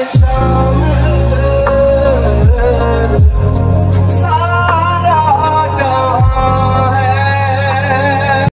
lights out.